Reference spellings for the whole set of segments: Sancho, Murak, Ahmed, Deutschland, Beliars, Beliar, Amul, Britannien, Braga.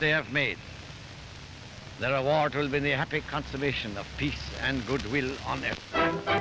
they have made. Their award will be the happy consummation of peace and goodwill on earth.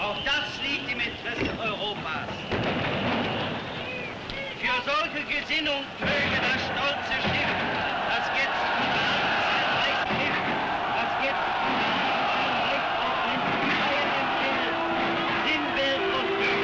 Auch das liegt im Interesse Europas. Für solche Gesinnung möge das stolze Schiff, das jetzt in allen Reich hilft, das jetzt in allen Reich aufnimmt, freien Empfinden, Sinnbild und Güte.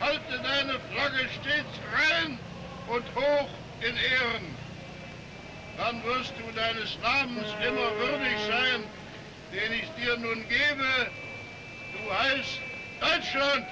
Halte deine Flagge stets rein und hoch in Ehren. Dann wirst du deines Namens immer würdig sein, den ich dir nun gebe. Du heißt Deutschland.